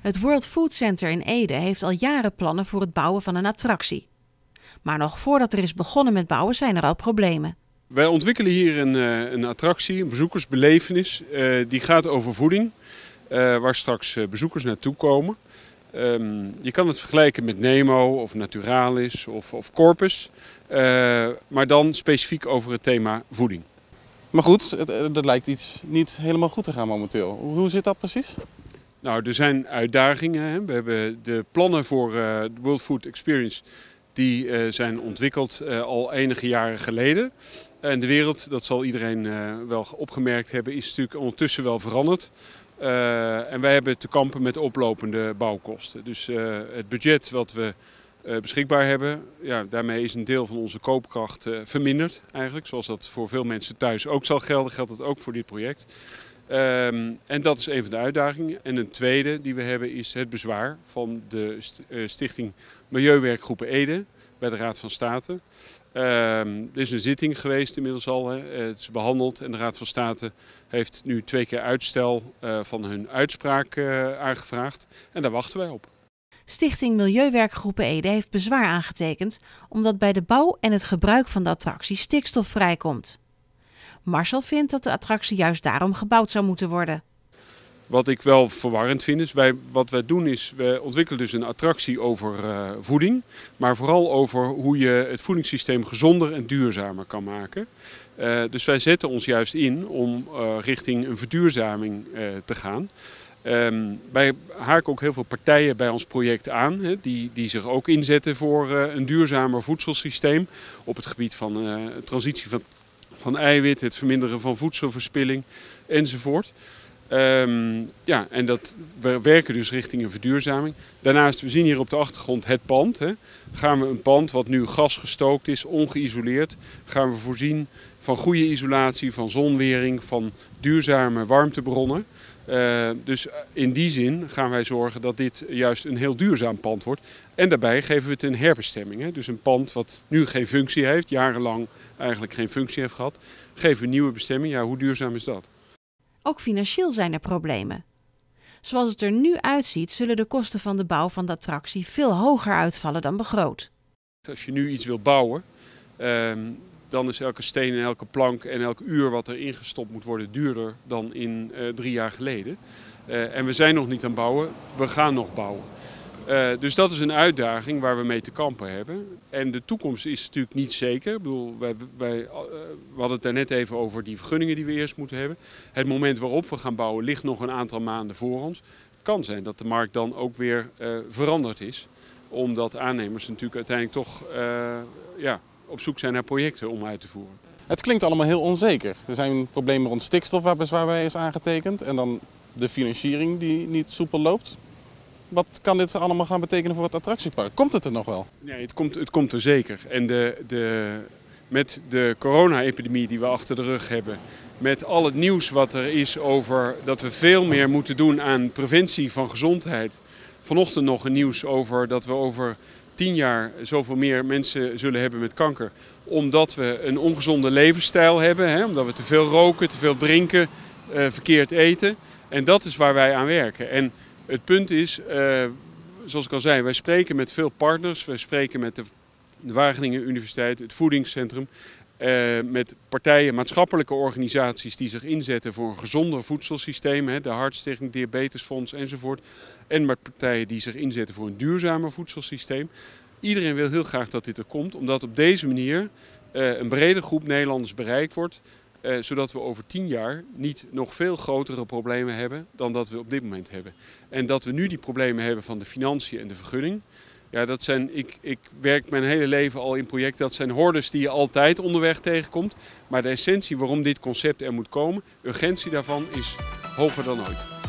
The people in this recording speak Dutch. Het World Food Center in Ede heeft al jaren plannen voor het bouwen van een attractie. Maar nog voordat er is begonnen met bouwen zijn er al problemen. Wij ontwikkelen hier een attractie, een bezoekersbelevenis. Die gaat over voeding, waar straks bezoekers naartoe komen. Je kan het vergelijken met Nemo of Naturalis of Corpus, maar dan specifiek over het thema voeding. Maar goed, er lijkt iets niet helemaal goed te gaan momenteel. Hoe zit dat precies? Nou, er zijn uitdagingen, hè. We hebben de plannen voor de World Food Experience, die zijn ontwikkeld al enige jaren geleden. En de wereld, dat zal iedereen wel opgemerkt hebben, is natuurlijk ondertussen wel veranderd. En wij hebben te kampen met oplopende bouwkosten. Dus het budget wat we beschikbaar hebben, ja, daarmee is een deel van onze koopkracht verminderd eigenlijk. Zoals dat voor veel mensen thuis ook zal gelden, geldt dat ook voor dit project. En dat is een van de uitdagingen. En een tweede die we hebben is het bezwaar van de Stichting Milieuwerkgroepen Ede bij de Raad van State. Er is een zitting geweest inmiddels al, hè. Het is behandeld en de Raad van State heeft nu 2 keer uitstel van hun uitspraak aangevraagd. En daar wachten wij op. Stichting Milieuwerkgroepen Ede heeft bezwaar aangetekend omdat bij de bouw en het gebruik van de attractie stikstof vrijkomt. Marcel vindt dat de attractie juist daarom gebouwd zou moeten worden. Wat ik wel verwarrend vind is, we ontwikkelen dus een attractie over voeding. Maar vooral over hoe je het voedingssysteem gezonder en duurzamer kan maken. Dus wij zetten ons juist in om richting een verduurzaming te gaan. Wij haken ook heel veel partijen bij ons project aan, hè, die zich ook inzetten voor een duurzamer voedselsysteem. Op het gebied van transitie van eiwit, het verminderen van voedselverspilling enzovoort. En we werken dus richting een verduurzaming. Daarnaast, we zien hier op de achtergrond het pand. Hè. Gaan we een pand wat nu gasgestookt is, ongeïsoleerd, gaan we voorzien van goede isolatie, van zonwering, van duurzame warmtebronnen. Dus in die zin gaan wij zorgen dat dit juist een heel duurzaam pand wordt. En daarbij geven we het een herbestemming. Hè. Dus een pand wat nu geen functie heeft, jarenlang eigenlijk geen functie heeft gehad, geven we een nieuwe bestemming. Ja, hoe duurzaam is dat? Ook financieel zijn er problemen. Zoals het er nu uitziet, zullen de kosten van de bouw van de attractie veel hoger uitvallen dan begroot. Als je nu iets wil bouwen, dan is elke steen en elke plank en elk uur wat er ingestopt moet worden duurder dan in 3 jaar geleden. En we zijn nog niet aan het bouwen, we gaan nog bouwen. Dus dat is een uitdaging waar we mee te kampen hebben. En de toekomst is natuurlijk niet zeker. Ik bedoel, we hadden het daarnet even over die vergunningen die we eerst moeten hebben. Het moment waarop we gaan bouwen ligt nog een aantal maanden voor ons. Het kan zijn dat de markt dan ook weer veranderd is. Omdat aannemers natuurlijk uiteindelijk toch op zoek zijn naar projecten om uit te voeren. Het klinkt allemaal heel onzeker. Er zijn problemen rond stikstof waar bezwaar bij is aangetekend. En dan de financiering die niet soepel loopt. Wat kan dit allemaal gaan betekenen voor het attractiepark? Komt het er nog wel? Nee, het komt er zeker. En met de corona-epidemie die we achter de rug hebben, met al het nieuws wat er is over dat we veel meer moeten doen aan preventie van gezondheid. Vanochtend nog een nieuws over dat we over 10 jaar zoveel meer mensen zullen hebben met kanker. Omdat we een ongezonde levensstijl hebben, hè? Omdat we te veel roken, te veel drinken, verkeerd eten. En dat is waar wij aan werken. En het punt is, zoals ik al zei, wij spreken met veel partners. Wij spreken met de Wageningen Universiteit, het Voedingscentrum. Met partijen, maatschappelijke organisaties die zich inzetten voor een gezonder voedselsysteem. Hè, de Hartstichting, Diabetesfonds enzovoort. En met partijen die zich inzetten voor een duurzamer voedselsysteem. Iedereen wil heel graag dat dit er komt, omdat op deze manier een brede groep Nederlanders bereikt wordt. Zodat we over 10 jaar niet nog veel grotere problemen hebben dan dat we op dit moment hebben. En dat we nu die problemen hebben van de financiën en de vergunning. Ja, dat zijn, ik werk mijn hele leven al in projecten. Dat zijn hordes die je altijd onderweg tegenkomt. Maar de essentie waarom dit concept er moet komen, urgentie daarvan, is hoger dan ooit.